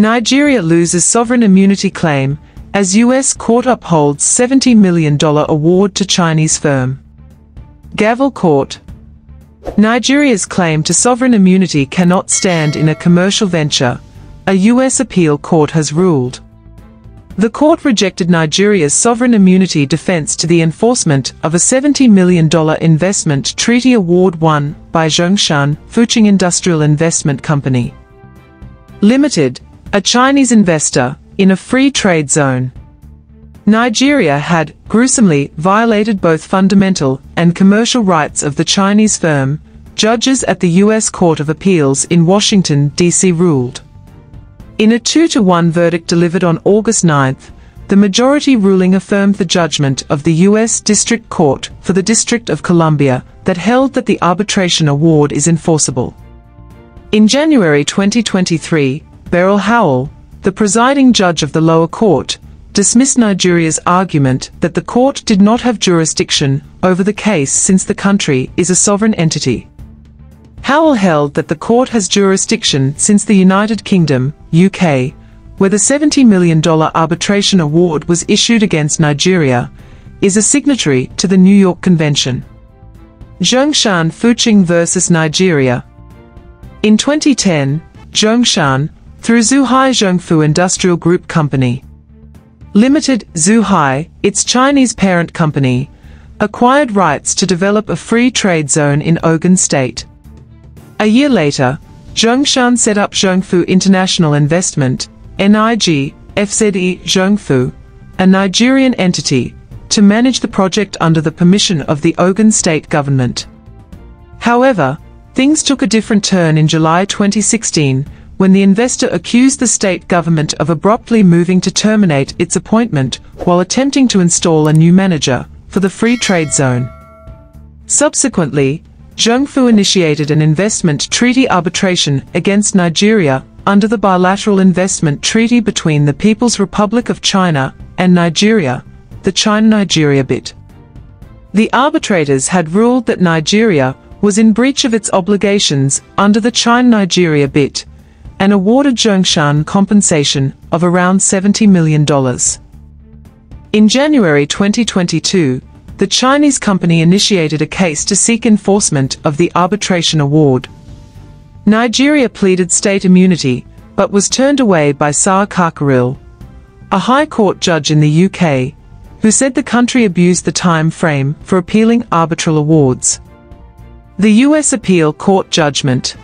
Nigeria loses sovereign immunity claim, as U.S. court upholds $70 million award to Chinese firm. Gavel Court. Nigeria's claim to sovereign immunity cannot stand in a commercial venture, a U.S. appeal court has ruled. The court rejected Nigeria's sovereign immunity defense to the enforcement of a $70 million investment treaty award won by Zhongshan Fuching Industrial Investment Company Limited, a Chinese investor, in a free trade zone. Nigeria had gruesomely violated both fundamental and commercial rights of the Chinese firm, judges at the U.S. Court of Appeals in Washington, D.C. ruled. In a 2-1 verdict delivered on August 9, the majority ruling affirmed the judgment of the U.S. District Court for the District of Columbia that held that the arbitration award is enforceable. In January 2023, Beryl Howell, the presiding judge of the lower court, dismissed Nigeria's argument that the court did not have jurisdiction over the case since the country is a sovereign entity. Howell held that the court has jurisdiction since the United Kingdom, UK, where the $70 million arbitration award was issued against Nigeria, is a signatory to the New York Convention. Zhongshan Fuching versus Nigeria. In 2010, Zhongshan, through Zhuhai Zhongfu Industrial Group Company Limited, Zhuhai, its Chinese parent company, acquired rights to develop a free trade zone in Ogun State. A year later, Zhongshan set up Zhongfu International Investment, NIG, FZE Zhongfu, a Nigerian entity, to manage the project under the permission of the Ogun State government. However, things took a different turn in July 2016, when the investor accused the state government of abruptly moving to terminate its appointment while attempting to install a new manager for the free trade zone. Subsequently, Zhongfu initiated an investment treaty arbitration against Nigeria under the bilateral investment treaty between the People's Republic of China and Nigeria, the China-Nigeria Bit. The arbitrators had ruled that Nigeria was in breach of its obligations under the China-Nigeria Bit and awarded Zhongshan compensation of around $70 million. In January 2022, the Chinese company initiated a case to seek enforcement of the arbitration award. Nigeria pleaded state immunity, but was turned away by Sa Kakaril, a High Court judge in the UK, who said the country abused the time frame for appealing arbitral awards. The U.S. Appeal Court Judgment.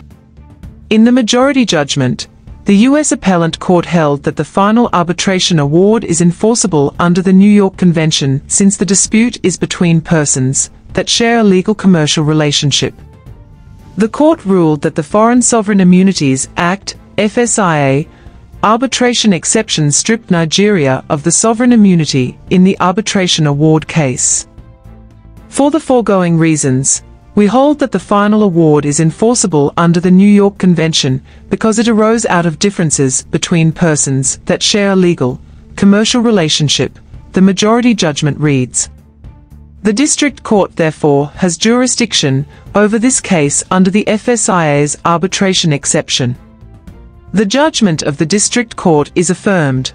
In the majority judgment, the U.S. Appellate Court held that the final arbitration award is enforceable under the New York Convention since the dispute is between persons that share a legal commercial relationship. The court ruled that the Foreign Sovereign Immunities Act, FSIA, arbitration exception stripped Nigeria of the sovereign immunity in the arbitration award case. For the foregoing reasons, we hold that the final award is enforceable under the New York Convention because it arose out of differences between persons that share a legal, commercial relationship, the majority judgment reads. The District Court therefore has jurisdiction over this case under the FSIA's arbitration exception. The judgment of the District Court is affirmed.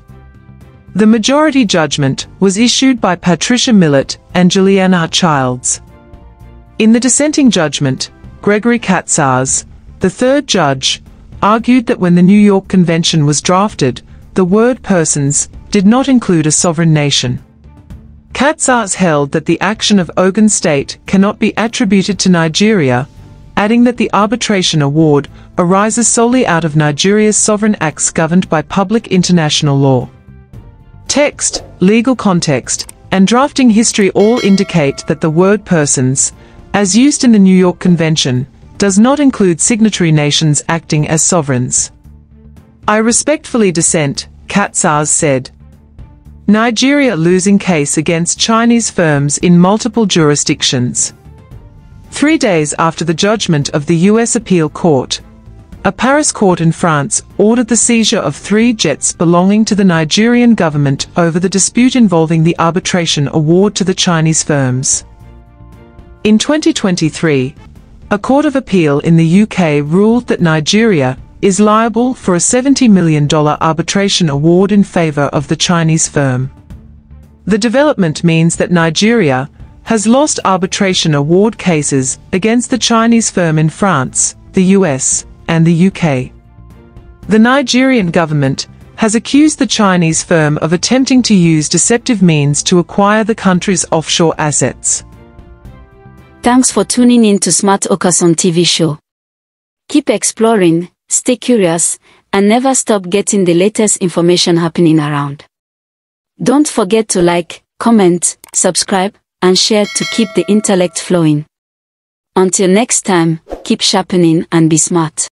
The majority judgment was issued by Patricia Millett and Juliana Childs. In the dissenting judgment, Gregory Katsas, the third judge, argued that when the New York Convention was drafted, the word persons did not include a sovereign nation. Katsas held that the action of Ogun State cannot be attributed to Nigeria, adding that the arbitration award arises solely out of Nigeria's sovereign acts governed by public international law. Text, legal context, and drafting history all indicate that the word persons, as used in the New York Convention, does not include signatory nations acting as sovereigns. I respectfully dissent, Katsas said. Nigeria losing case against Chinese firms in multiple jurisdictions. 3 days after the judgment of the U.S. Appeal Court, a Paris court in France ordered the seizure of 3 jets belonging to the Nigerian government over the dispute involving the arbitration award to the Chinese firms. In 2023, a court of appeal in the UK ruled that Nigeria is liable for a $70 million arbitration award in favor of the Chinese firm. The development means that Nigeria has lost arbitration award cases against the Chinese firm in France, the US, and the UK. The Nigerian government has accused the Chinese firm of attempting to use deceptive means to acquire the country's offshore assets. Thanks for tuning in to Smart Okoson TV Show. Keep exploring, stay curious, and never stop getting the latest information happening around. Don't forget to like, comment, subscribe, and share to keep the intellect flowing. Until next time, keep sharpening and be smart.